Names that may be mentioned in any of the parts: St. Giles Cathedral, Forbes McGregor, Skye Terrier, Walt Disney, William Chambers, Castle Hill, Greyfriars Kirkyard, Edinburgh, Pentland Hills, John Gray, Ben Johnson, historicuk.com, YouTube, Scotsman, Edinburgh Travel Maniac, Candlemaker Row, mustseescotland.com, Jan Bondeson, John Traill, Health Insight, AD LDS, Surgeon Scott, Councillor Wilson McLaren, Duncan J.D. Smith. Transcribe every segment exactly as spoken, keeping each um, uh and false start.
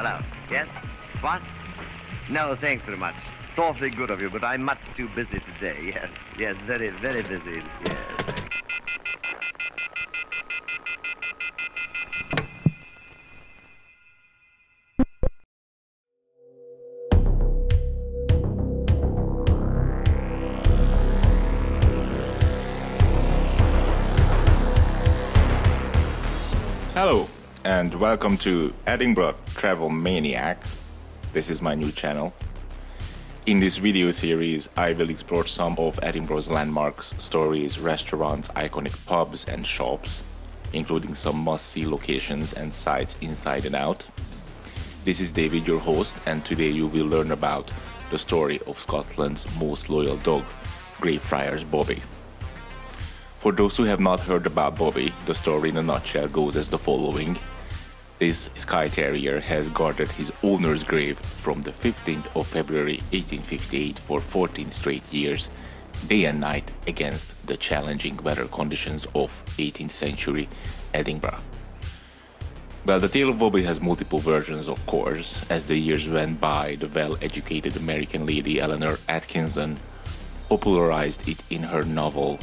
Hello. Yes? What? No, thanks very much. It's awfully good of you, but I'm much too busy today. Yes, yes, very, very busy. Yes. Hello, and welcome to Edinburgh Travel Maniac. This is my new channel. In this video series, I will explore some of Edinburgh's landmarks, stories, restaurants, iconic pubs and shops, including some must-see locations and sites inside and out. This is David, your host, and today you will learn about the story of Scotland's most loyal dog, Greyfriars Bobby. For those who have not heard about Bobby, the story in a nutshell goes as the following. This Skye Terrier has guarded his owner's grave from the fifteenth of February eighteen fifty-eight for fourteen straight years, day and night, against the challenging weather conditions of eighteenth century Edinburgh. Well, the tale of Bobby has multiple versions, of course. As the years went by, the well-educated American lady Eleanor Atkinson popularized it in her novel.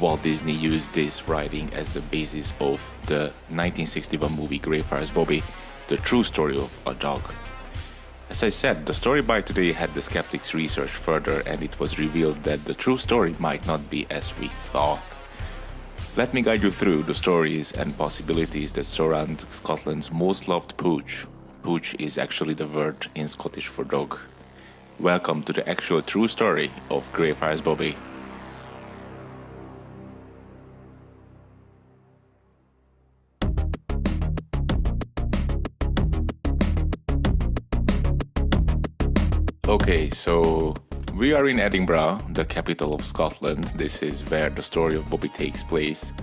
Walt Disney used this writing as the basis of the nineteen sixty-one movie Greyfriars Bobby, the true story of a dog. As I said, the story by today had the skeptics researched further, and it was revealed that the true story might not be as we thought. Let me guide you through the stories and possibilities that surround Scotland's most loved pooch. Pooch is actually the word in Scottish for dog. Welcome to the actual true story of Greyfriars Bobby. Okay, so we are in Edinburgh, the capital of Scotland. This is where the story of Bobby takes place.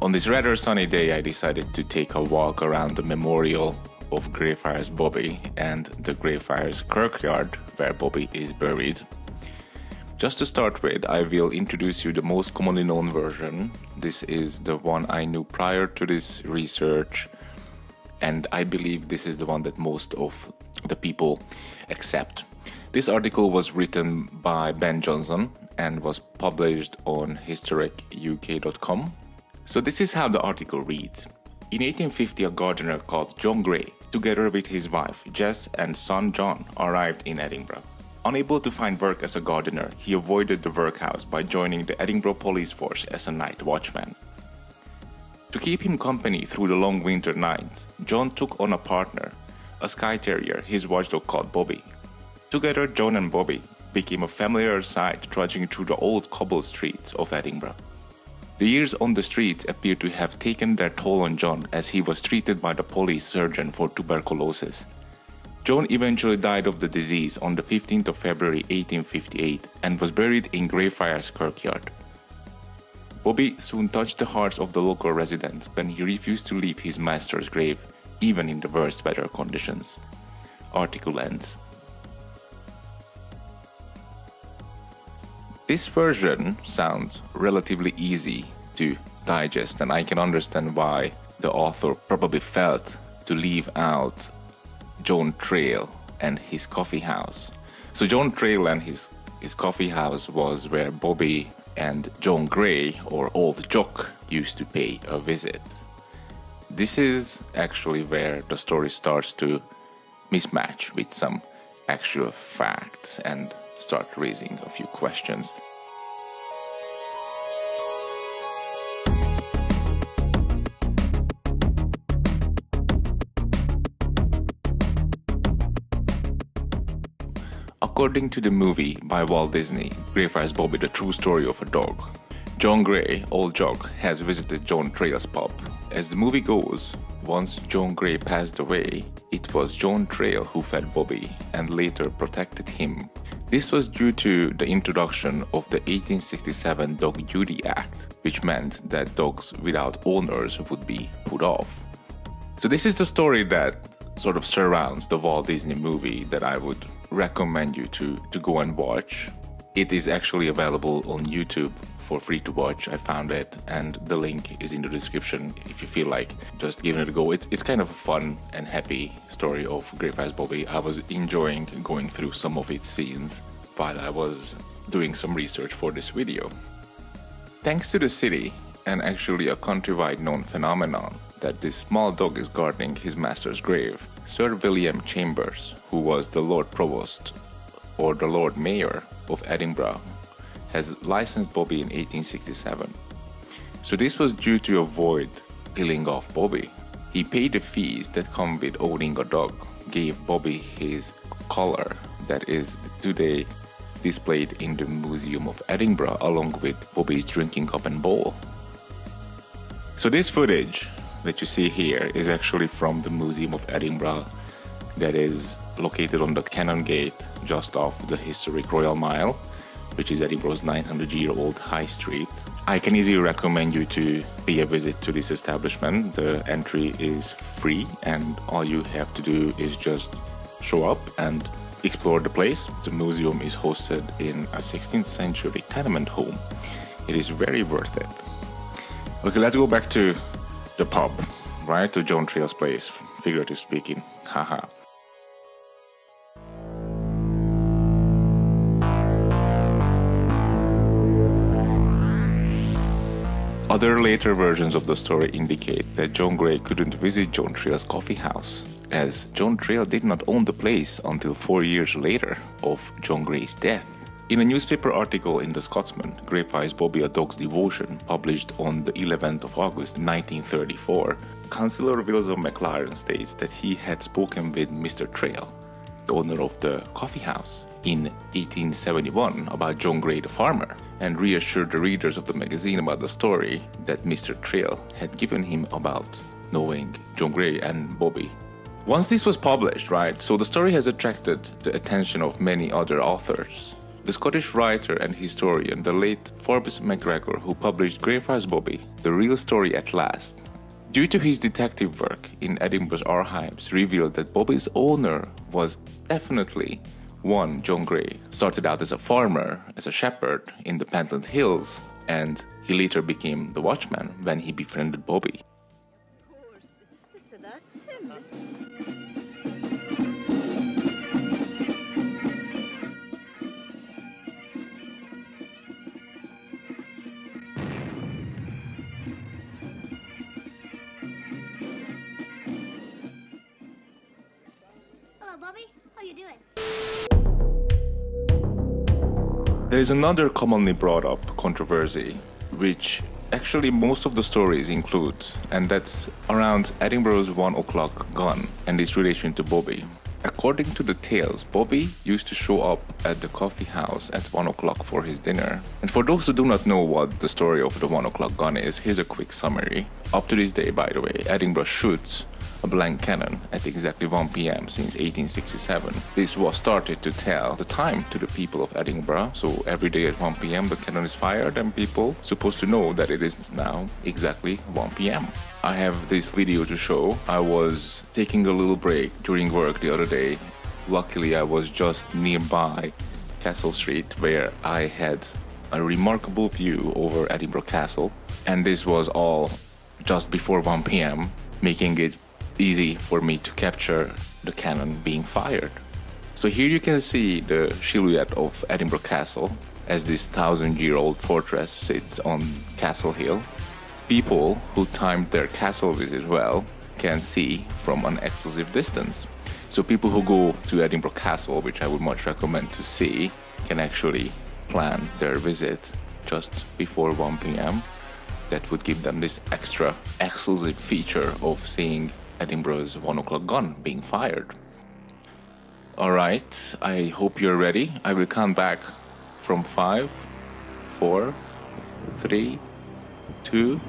On this rather sunny day, I decided to take a walk around the memorial of Greyfriars Bobby and the Greyfriars Kirkyard, where Bobby is buried. Just to start with, I will introduce you the most commonly known version. This is the one I knew prior to this research, and I believe this is the one that most of the people accept. This article was written by Ben Johnson and was published on historic u k dot com. So this is how the article reads. In eighteen fifty, a gardener called John Gray, together with his wife Jess and son John, arrived in Edinburgh. Unable to find work as a gardener, he avoided the workhouse by joining the Edinburgh police force as a night watchman. To keep him company through the long winter nights, John took on a partner, a Skye Terrier his watchdog called Bobby. Together, John and Bobby became a familiar sight trudging through the old cobble streets of Edinburgh. The years on the streets appear to have taken their toll on John, as he was treated by the police surgeon for tuberculosis. John eventually died of the disease on the fifteenth of February eighteen fifty-eight and was buried in Greyfriars Kirkyard. Bobby soon touched the hearts of the local residents when he refused to leave his master's grave, even in the worst weather conditions. Article ends. This version sounds relatively easy to digest, and I can understand why the author probably felt to leave out John Traill and his coffee house. So John Traill and his, his coffee house was where Bobby and John Gray, or Old Jock, used to pay a visit. This is actually where the story starts to mismatch with some actual facts and start raising a few questions. According to the movie by Walt Disney, Greyfriars Bobby, the true story of a dog, John Gray, Old Jock, has visited John Traill's pub. As the movie goes, once John Gray passed away, it was John Traill who fed Bobby and later protected him. This was due to the introduction of the eighteen sixty-seven Dog Duty Act, which meant that dogs without owners would be put off. So this is the story that sort of surrounds the Walt Disney movie that I would recommend you to, to go and watch. It is actually available on YouTube for free to watch. I found it, and the link is in the description if you feel like just giving it a go. It's, it's kind of a fun and happy story of Greyfriars Bobby. I was enjoying going through some of its scenes while I was doing some research for this video. Thanks to the city, and actually a countrywide known phenomenon, that this small dog is guarding his master's grave, Sir William Chambers, who was the Lord Provost or the Lord Mayor of Edinburgh, has licensed Bobby in eighteen sixty-seven. So this was due to avoid killing off Bobby. He paid the fees that come with owning a dog, gave Bobby his collar that is today displayed in the Museum of Edinburgh along with Bobby's drinking cup and bowl. So this footage that you see here is actually from the Museum of Edinburgh that is located on the Canongate just off the historic Royal Mile, which is Edinburgh's nine hundred year old high street. I can easily recommend you to pay a visit to this establishment. The entry is free and all you have to do is just show up and explore the place. The museum is hosted in a sixteenth century tenement home. It is very worth it. Okay, let's go back to the pub, right? To John Traill's place, figurative speaking, haha. Other later versions of the story indicate that John Grey couldn't visit John Traill's coffee house, as John Traill did not own the place until four years later of John Grey's death. In a newspaper article in The Scotsman, Greyfriars Bobby, A Dog's Devotion, published on the eleventh of August nineteen thirty-four, Councillor Wilson McLaren states that he had spoken with Mister Traill, the owner of the coffee house, in eighteen seventy-one about John Grey the farmer, and reassured the readers of the magazine about the story that Mister Traill had given him about knowing John Grey and Bobby. Once this was published, right, so the story has attracted the attention of many other authors. The Scottish writer and historian, the late Forbes McGregor, who published Greyfriars Bobby, The Real Story at Last, due to his detective work in Edinburgh's archives, revealed that Bobby's owner was definitely one John Grey. Started out as a farmer, as a shepherd in the Pentland Hills, and he later became the watchman when he befriended Bobby. There is another commonly brought up controversy, which actually most of the stories include, and that's around Edinburgh's one o'clock gun and its relation to Bobby. According to the tales, Bobby used to show up at the coffee house at one o'clock for his dinner. And for those who do not know what the story of the one o'clock gun is, here's a quick summary. Up to this day, by the way, Edinburgh shoots a blank cannon at exactly one p m since eighteen sixty-seven. This was started to tell the time to the people of Edinburgh, so every day at one p m the cannon is fired and people supposed to know that it is now exactly one p m I have this video to show. I was taking a little break during work the other day. Luckily I was just nearby Castle Street, where I had a remarkable view over Edinburgh Castle, and this was all just before one p m, making it easy for me to capture the cannon being fired. So here you can see the silhouette of Edinburgh Castle as this thousand year old fortress sits on Castle Hill. People who timed their castle visit well can see from an exclusive distance. So people who go to Edinburgh Castle, which I would much recommend to see, can actually plan their visit just before one p m. That would give them this extra exclusive feature of seeing Edinburgh's one o'clock gun being fired. Alright, I hope you're ready. I will count back from five, four, three, two.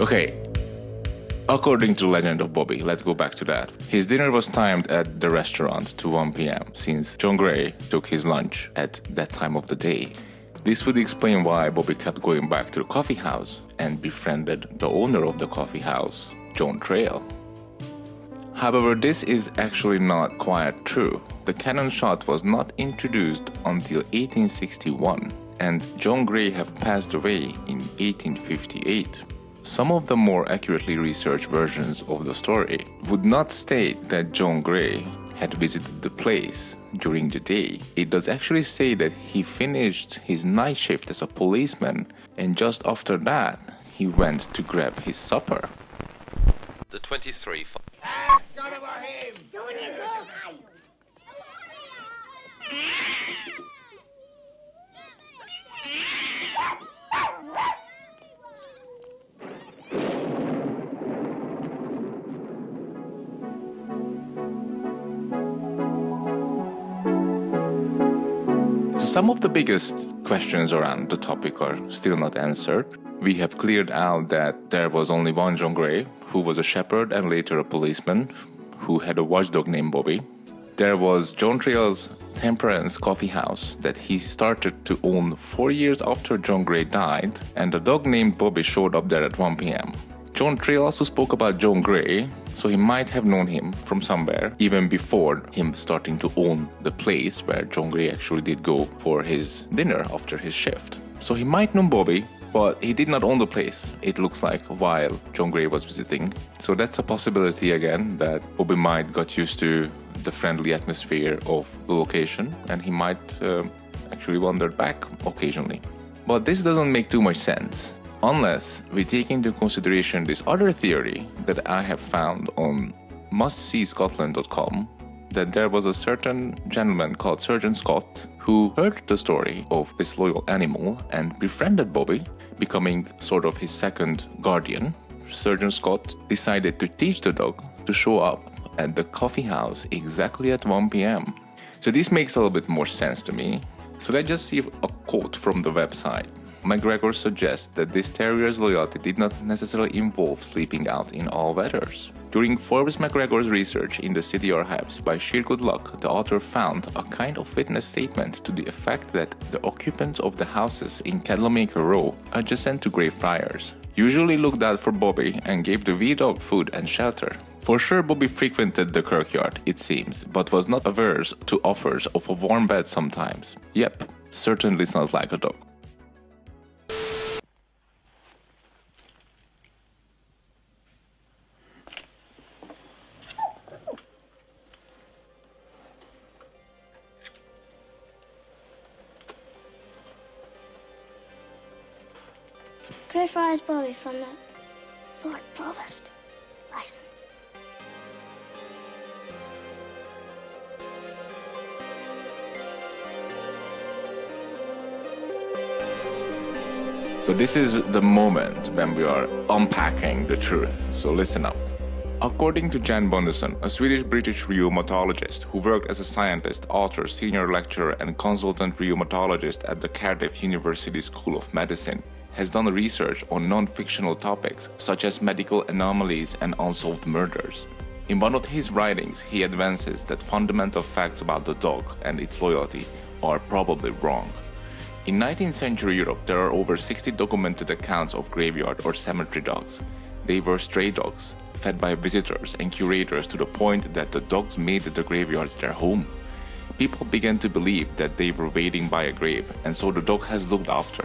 Okay. According to the legend of Bobby, let's go back to that. His dinner was timed at the restaurant to one p m since John Grey took his lunch at that time of the day. This would explain why Bobby kept going back to the coffee house and befriended the owner of the coffee house, John Traill. However, this is actually not quite true. The cannon shot was not introduced until eighteen sixty-one, and John Gray had passed away in eighteen fifty-eight. Some of the more accurately researched versions of the story would not state that John Gray had visited the place during the day. It does actually say that he finished his night shift as a policeman, and just after that, he went to grab his supper. The twenty-three. Ah, son of a him! Don't you know? Some of the biggest questions around the topic are still not answered. We have cleared out that there was only one John Gray, who was a shepherd and later a policeman, who had a watchdog named Bobby. There was John Traill's temperance coffee house that he started to own four years after John Gray died, and a dog named Bobby showed up there at one p m John Traill also spoke about John Gray, so he might have known him from somewhere, even before him starting to own the place where John Gray actually did go for his dinner after his shift. So he might know Bobby, but he did not own the place, it looks like, while John Gray was visiting. So that's a possibility again, that Bobby might got used to the friendly atmosphere of the location, and he might uh, actually wandered back occasionally. But this doesn't make too much sense, unless we take into consideration this other theory that I have found on must see Scotland dot com, that there was a certain gentleman called Surgeon Scott who heard the story of this loyal animal and befriended Bobby, becoming sort of his second guardian. Surgeon Scott decided to teach the dog to show up at the coffee house exactly at one p m So this makes a little bit more sense to me. So let's just see a quote from the website. McGregor suggests that this terrier's loyalty did not necessarily involve sleeping out in all weathers. During Forbes McGregor's research in the city archives, by sheer good luck, the author found a kind of witness statement to the effect that the occupants of the houses in Candlemaker Row, adjacent to Greyfriars, usually looked out for Bobby and gave the wee dog food and shelter. For sure, Bobby frequented the kirkyard, it seems, but was not averse to offers of a warm bed sometimes. Yep, certainly sounds like a dog. Greyfriars Bobby from the Lord Provost license. So this is the moment when we are unpacking the truth, so listen up. According to Jan Bondeson, a Swedish-British rheumatologist who worked as a scientist, author, senior lecturer and consultant rheumatologist at the Cardiff University School of Medicine, has done research on non-fictional topics such as medical anomalies and unsolved murders. In one of his writings, he advances that fundamental facts about the dog and its loyalty are probably wrong. In nineteenth century Europe, there are over sixty documented accounts of graveyard or cemetery dogs. They were stray dogs, fed by visitors and curators to the point that the dogs made the graveyards their home. People began to believe that they were waiting by a grave, and so the dog has looked after.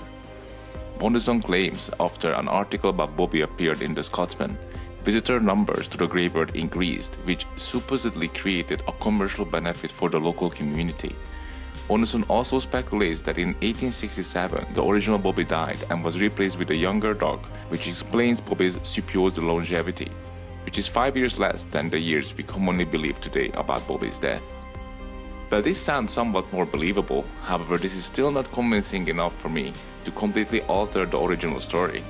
Bondeson claims, after an article about Bobby appeared in the Scotsman, visitor numbers to the graveyard increased, which supposedly created a commercial benefit for the local community. Bondeson also speculates that in eighteen sixty-seven, the original Bobby died and was replaced with a younger dog, which explains Bobby's supposed longevity, which is five years less than the years we commonly believe today about Bobby's death. While this sounds somewhat more believable, however, this is still not convincing enough for me to completely alter the original story,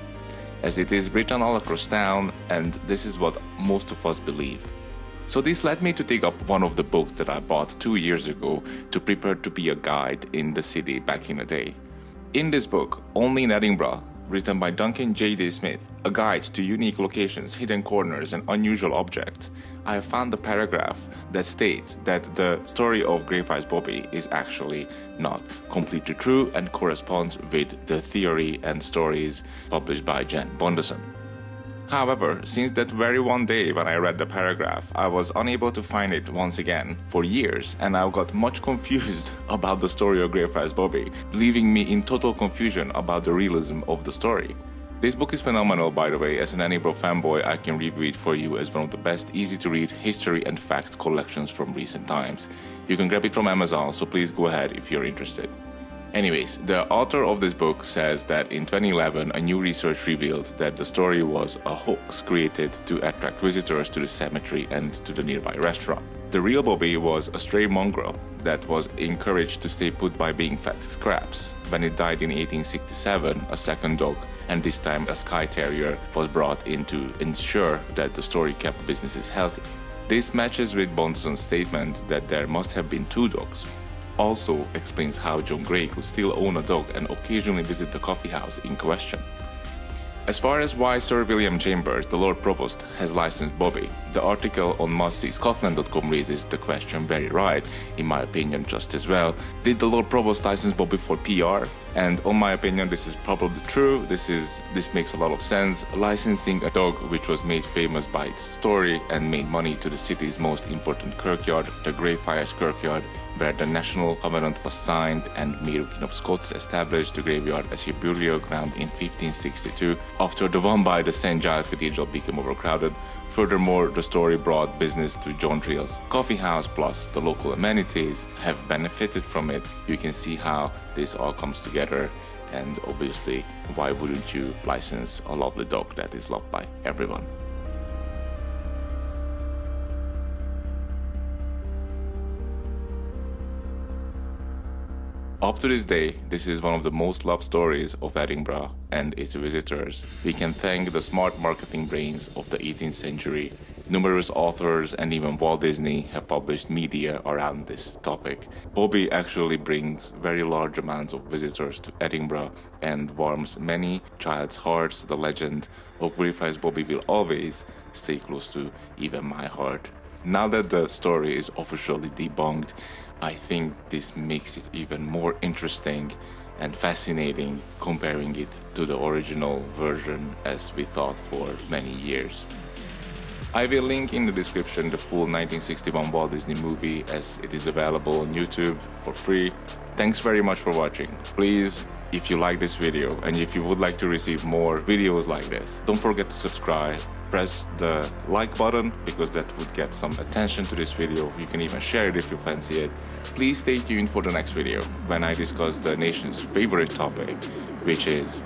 as it is written all across town and this is what most of us believe. So this led me to take up one of the books that I bought two years ago to prepare to be a guide in the city back in the day. In this book, only in Edinburgh, written by Duncan J D Smith, a guide to unique locations, hidden corners, and unusual objects, I have found the paragraph that states that the story of Greyfriars Bobby is actually not completely true and corresponds with the theory and stories published by Jan Bondeson. However, since that very one day when I read the paragraph, I was unable to find it once again for years, and I got much confused about the story of Greyfriars Bobby, leaving me in total confusion about the realism of the story. This book is phenomenal, by the way. As an Edinburgh fanboy, I can review it for you as one of the best easy-to-read history and facts collections from recent times. You can grab it from Amazon, so please go ahead if you're interested. Anyways, the author of this book says that in twenty eleven, a new research revealed that the story was a hoax created to attract visitors to the cemetery and to the nearby restaurant. The real Bobby was a stray mongrel that was encouraged to stay put by being fed scraps. When it died in eighteen sixty-seven, a second dog, and this time a Skye Terrier, was brought in to ensure that the story kept businesses healthy. This matches with Bondeson's statement that there must have been two dogs. Also explains how John Gray could still own a dog and occasionally visit the coffee house in question. As far as why Sir William Chambers, the Lord Provost, has licensed Bobby, the article on must see scotland dot com raises the question very right, in my opinion just as well. Did the Lord Provost license Bobby for P R? And on my opinion, this is probably true. This is this makes a lot of sense. Licensing a dog which was made famous by its story and made money to the city's most important kirkyard, the Greyfriars Kirkyard, where the National Covenant was signed and Mary King of Scots established the graveyard as her burial ground in fifteen sixty-two, after the one by the Saint Giles Cathedral became overcrowded. Furthermore, the story brought business to John Traill's coffee house, plus the local amenities have benefited from it. You can see how this all comes together, and obviously, why wouldn't you license a lovely dog that is loved by everyone? Up to this day, this is one of the most loved stories of Edinburgh and its visitors. We can thank the smart marketing brains of the eighteenth century. Numerous authors and even Walt Disney have published media around this topic. Bobby actually brings very large amounts of visitors to Edinburgh and warms many child's hearts. The legend of Greyfriars Bobby will always stay close to even my heart. Now that the story is officially debunked, I think this makes it even more interesting and fascinating, comparing it to the original version as we thought for many years. I will link in the description the full nineteen sixty-one Walt Disney movie, as it is available on YouTube for free. Thanks very much for watching. Please, if you like this video and if you would like to receive more videos like this, don't forget to subscribe. Press the like button because that would get some attention to this video. You can even share it if you fancy it. Please stay tuned for the next video when I discuss the nation's favorite topic, which is